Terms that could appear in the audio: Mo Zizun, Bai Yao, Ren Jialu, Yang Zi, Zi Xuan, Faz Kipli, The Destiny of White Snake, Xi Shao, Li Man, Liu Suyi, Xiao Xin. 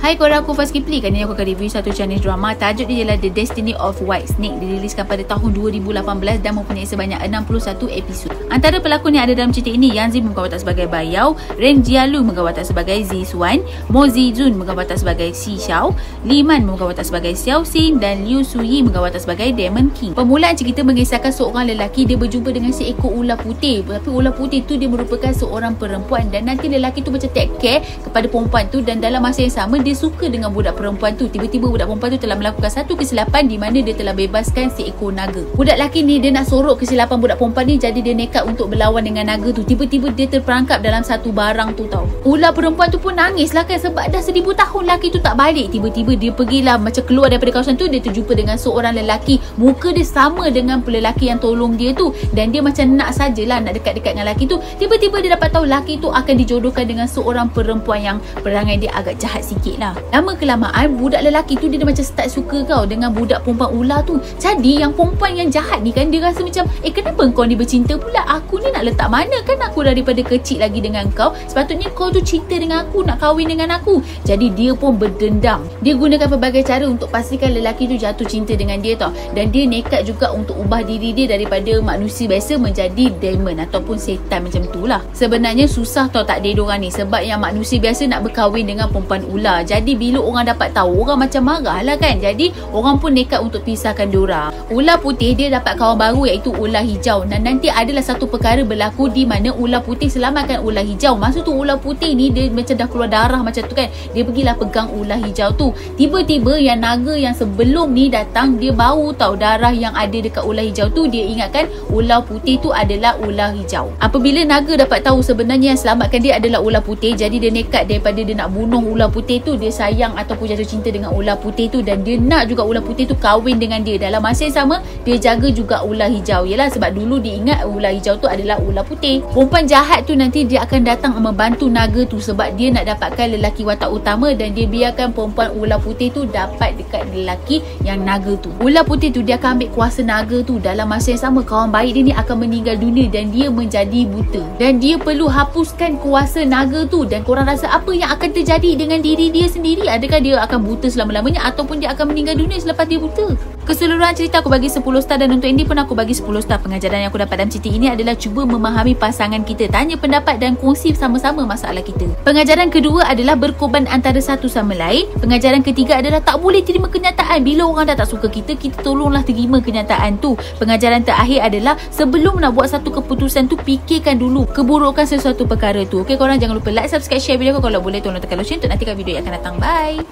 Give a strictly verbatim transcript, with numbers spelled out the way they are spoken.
Hai korang, aku Faz Kipli. Kali ni aku akan review satu Chinese drama. Tajuk dia ialah The Destiny of White Snake. Diriliskan pada tahun dua ribu lapan belas dan mempunyai sebanyak enam puluh satu episod. Antara pelakon yang ada dalam cerita ini, Yang Zi menggambarkan sebagai Bai Yao, Ren Jialu menggambarkan sebagai Zi Xuan, Mo Zizun menggambarkan sebagai Xi Shao, Li Man menggambarkan sebagai Xiao Xin dan Liu Suyi menggambarkan sebagai Demon King. Permulaan cerita mengisahkan seorang lelaki dia berjumpa dengan seekor ular putih. Tapi ular putih tu dia merupakan seorang perempuan dan nanti lelaki tu macam take care kepada perempuan tu, dan dalam masa yang sama dia Dia suka dengan budak perempuan tu. Tiba-tiba budak perempuan tu telah melakukan satu kesilapan di mana dia telah bebaskan seekor naga. Budak lelaki ni dia nak sorok kesilapan budak perempuan ni, jadi dia nekat untuk berlawan dengan naga tu. Tiba-tiba dia terperangkap dalam satu barang tu tau. Ular perempuan tu pun nangis lah kan, sebab dah seribu tahun lelaki tu tak balik. Tiba-tiba dia pergilah macam keluar daripada kawasan tu, dia terjumpa dengan seorang lelaki. Muka dia sama dengan lelaki yang tolong dia tu, dan dia macam nak sajalah nak dekat-dekat dengan lelaki tu. Tiba-tiba dia dapat tahu lelaki tu akan dijodohkan dengan seorang perempuan yang perangai dia agak jahat sikit lah. Lama kelamaan budak lelaki tu dia macam start suka kau dengan budak perempuan ular tu. Jadi yang perempuan yang jahat ni kan dia rasa macam, eh kenapa kau ni bercinta pula? Aku ni nak letak mana, kan aku daripada kecil lagi dengan kau. Sepatutnya kau tu cinta dengan aku, nak kahwin dengan aku. Jadi dia pun berdendam. Dia gunakan pelbagai cara untuk pastikan lelaki tu jatuh cinta dengan dia tau. Dan dia nekat juga untuk ubah diri dia daripada manusia biasa menjadi demon ataupun setan macam tu lah. Sebenarnya susah tau tak dia dorang ni, sebab yang manusia biasa nak berkahwin dengan perempuan ular. Jadi bila orang dapat tahu, orang macam marah lah kan. Jadi orang pun nekat untuk pisahkan diorang. Ular putih dia dapat kawan baru iaitu ular hijau. Dan nanti adalah satu perkara berlaku di mana ular putih selamatkan ular hijau. Masa tu ular putih ni dia macam dah keluar darah macam tu kan. Dia pergilah pegang ular hijau tu. Tiba-tiba yang naga yang sebelum ni datang, dia bau tau darah yang ada dekat ular hijau tu. Dia ingatkan ular putih tu adalah ular hijau. Apabila naga dapat tahu sebenarnya yang selamatkan dia adalah ular putih, jadi dia nekat daripada dia nak bunuh ular putih tu, dia sayang ataupun jatuh cinta dengan ular putih tu, dan dia nak juga ular putih tu kahwin dengan dia. Dalam masa yang sama dia jaga juga ular hijau. Yelah, sebab dulu dia ingat ular hijau tu adalah ular putih. Perempuan jahat tu nanti dia akan datang membantu naga tu, sebab dia nak dapatkan lelaki watak utama, dan dia biarkan perempuan ular putih tu dapat dekat lelaki yang naga tu. Ular putih tu dia akan ambil kuasa naga tu. Dalam masa yang sama kawan baik dia ni akan meninggal dunia dan dia menjadi buta, dan dia perlu hapuskan kuasa naga tu. Dan korang rasa apa yang akan terjadi dengan diri dia sendiri? Adakah dia akan buta selama-lamanya ataupun dia akan meninggal dunia selepas dia buta? Keseluruhan cerita aku bagi sepuluh star, dan untuk ini pun aku bagi sepuluh star. Pengajaran yang aku dapat dalam cerita ini adalah cuba memahami pasangan kita, tanya pendapat dan kongsi sama-sama masalah kita. Pengajaran kedua adalah berkorban antara satu sama lain. Pengajaran ketiga adalah tak boleh terima kenyataan. Bila orang dah tak suka kita, kita tolonglah terima kenyataan tu. Pengajaran terakhir adalah sebelum nak buat satu keputusan tu, fikirkan dulu keburukan sesuatu perkara tu. Okey korang, jangan lupa like, subscribe, share video aku. Kalau boleh tolong tekan loceng untuk nantikan video yang akan datang. Bye!